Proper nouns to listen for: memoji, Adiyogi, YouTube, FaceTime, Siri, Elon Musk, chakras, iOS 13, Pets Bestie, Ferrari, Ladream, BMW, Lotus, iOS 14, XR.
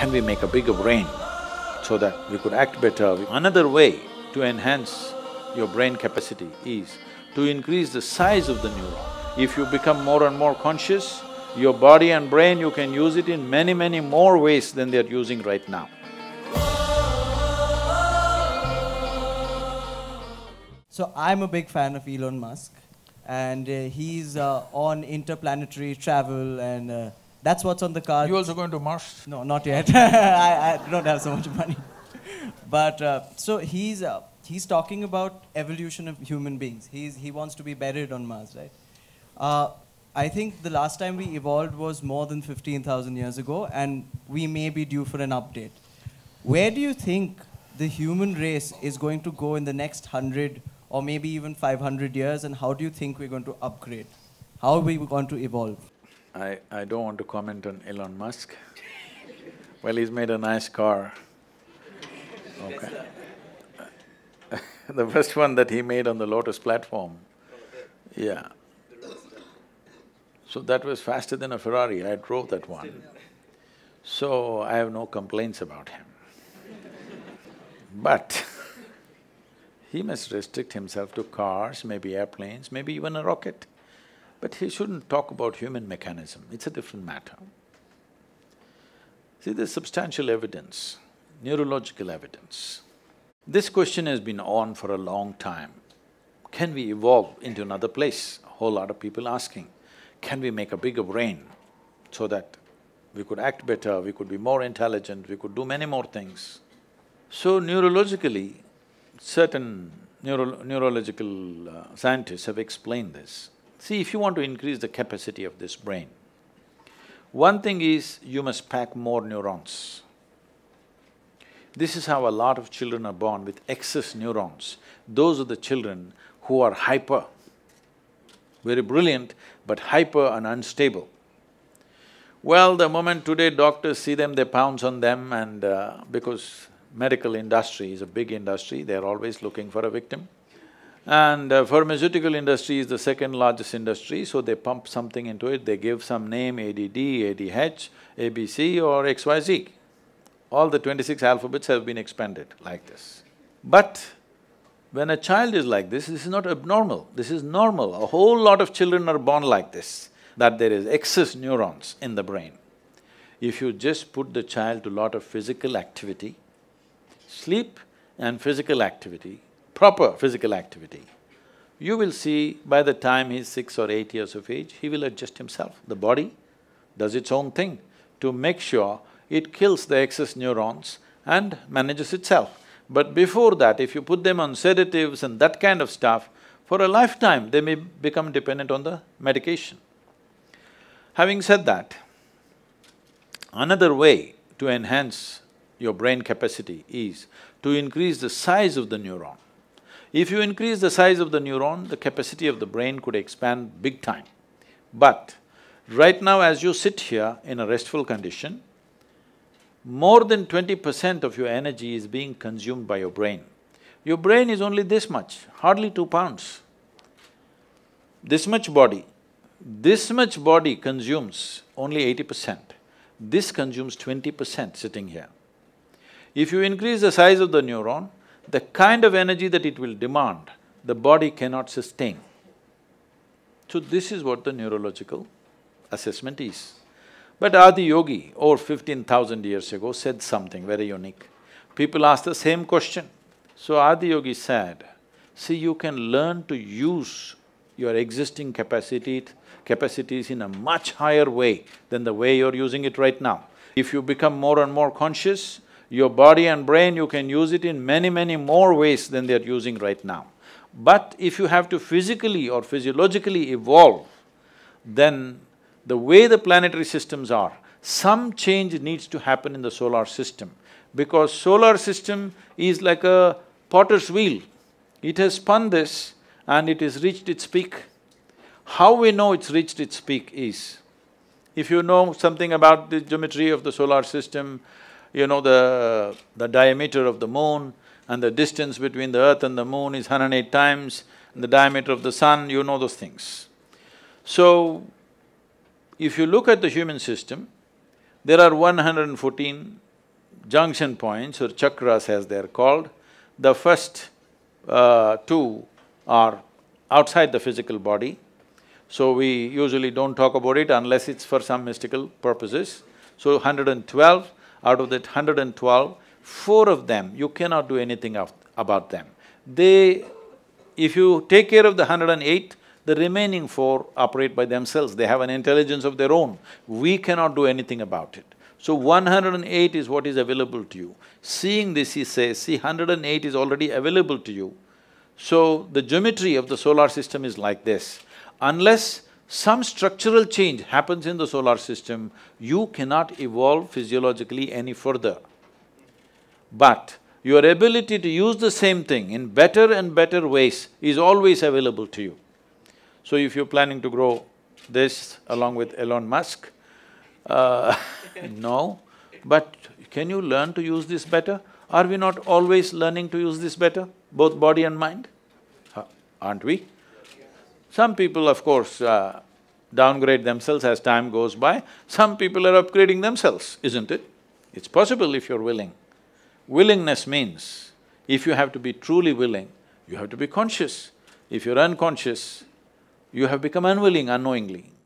can we make a bigger brain so that we could act better? Another way to enhance your brain capacity is to increase the size of the neuron. If you become more and more conscious, your body and brain, you can use it in many, many more ways than they are using right now. So I'm a big fan of Elon Musk, and he's on interplanetary travel, and that's what's on the card. You also going to Mars? No, not yet. I don't have so much money. But so he's talking about evolution of human beings. He wants to be buried on Mars, right? I think the last time we evolved was more than 15,000 years ago, and we may be due for an update. Where do you think the human race is going to go in the next 100 or maybe even 500 years, and how do you think we're going to upgrade? How are we going to evolve? I don't want to comment on Elon Musk. Well, he's made a nice car. Okay. The first one that he made on the Lotus platform, yeah. So that was faster than a Ferrari, I drove that one. So I have no complaints about him. But he must restrict himself to cars, maybe airplanes, maybe even a rocket. But he shouldn't talk about human mechanism, it's a different matter. See, there's substantial evidence, neurological evidence. This question has been on for a long time. Can we evolve into another place? A whole lot of people asking. Can we make a bigger brain so that we could act better, we could be more intelligent, we could do many more things? So neurologically, certain neurological scientists have explained this. See, if you want to increase the capacity of this brain, one thing is you must pack more neurons. This is how a lot of children are born with excess neurons. Those are the children who are hyper. Very brilliant, but hyper and unstable. Well, the moment today doctors see them, they pounce on them, and because medical industry is a big industry, they're always looking for a victim. And pharmaceutical industry is the second largest industry, so they pump something into it, they give some name, ADD, ADH, ABC or XYZ. All the 26 alphabets have been expanded like this. But when a child is like this is not abnormal, this is normal. A whole lot of children are born like this, that there is excess neurons in the brain. If you just put the child to a lot of physical activity, sleep and physical activity, proper physical activity, you will see by the time he's 6 or 8 years of age, he will adjust himself. The body does its own thing to make sure it kills the excess neurons and manages itself. But before that, if you put them on sedatives and that kind of stuff, for a lifetime they may become dependent on the medication. Having said that, another way to enhance your brain capacity is to increase the size of the neuron. If you increase the size of the neuron, the capacity of the brain could expand big time. But right now, as you sit here in a restful condition, more than 20% of your energy is being consumed by your brain. Your brain is only this much, hardly 2 pounds. This much body consumes only 80%. This consumes 20% sitting here. If you increase the size of the neuron, the kind of energy that it will demand, the body cannot sustain. So this is what the neurological assessment is. But Adiyogi, over 15,000 years ago, said something very unique. People asked the same question. So Adiyogi said, see, you can learn to use your existing capacities in a much higher way than the way you're using it right now. If you become more and more conscious, your body and brain, you can use it in many, many more ways than they're using right now. But if you have to physically or physiologically evolve, then the way the planetary systems are, some change needs to happen in the solar system, because solar system is like a potter's wheel. It has spun this and it has reached its peak. How we know it's reached its peak is, if you know something about the geometry of the solar system, you know the diameter of the moon, and the distance between the earth and the moon is 108 times, and the diameter of the sun, you know those things. So, if you look at the human system, there are 114 junction points or chakras as they are called, the first two are outside the physical body. So we usually don't talk about it unless it's for some mystical purposes. So 112, out of that 112, 4 of them, you cannot do anything about them. If you take care of the 108, the remaining 4 operate by themselves, they have an intelligence of their own. We cannot do anything about it. So 108 is what is available to you. Seeing this, he says, see, 108 is already available to you. So the geometry of the solar system is like this. Unless some structural change happens in the solar system, you cannot evolve physiologically any further. But your ability to use the same thing in better and better ways is always available to you. So if you're planning to grow this along with Elon Musk, no, but can you learn to use this better? Are we not always learning to use this better, both body and mind? Aren't we? Some people, of course, downgrade themselves as time goes by. Some people are upgrading themselves, isn't it? It's possible if you're willing. Willingness means, if you have to be truly willing, you have to be conscious. If you're unconscious, you have become unwilling unknowingly.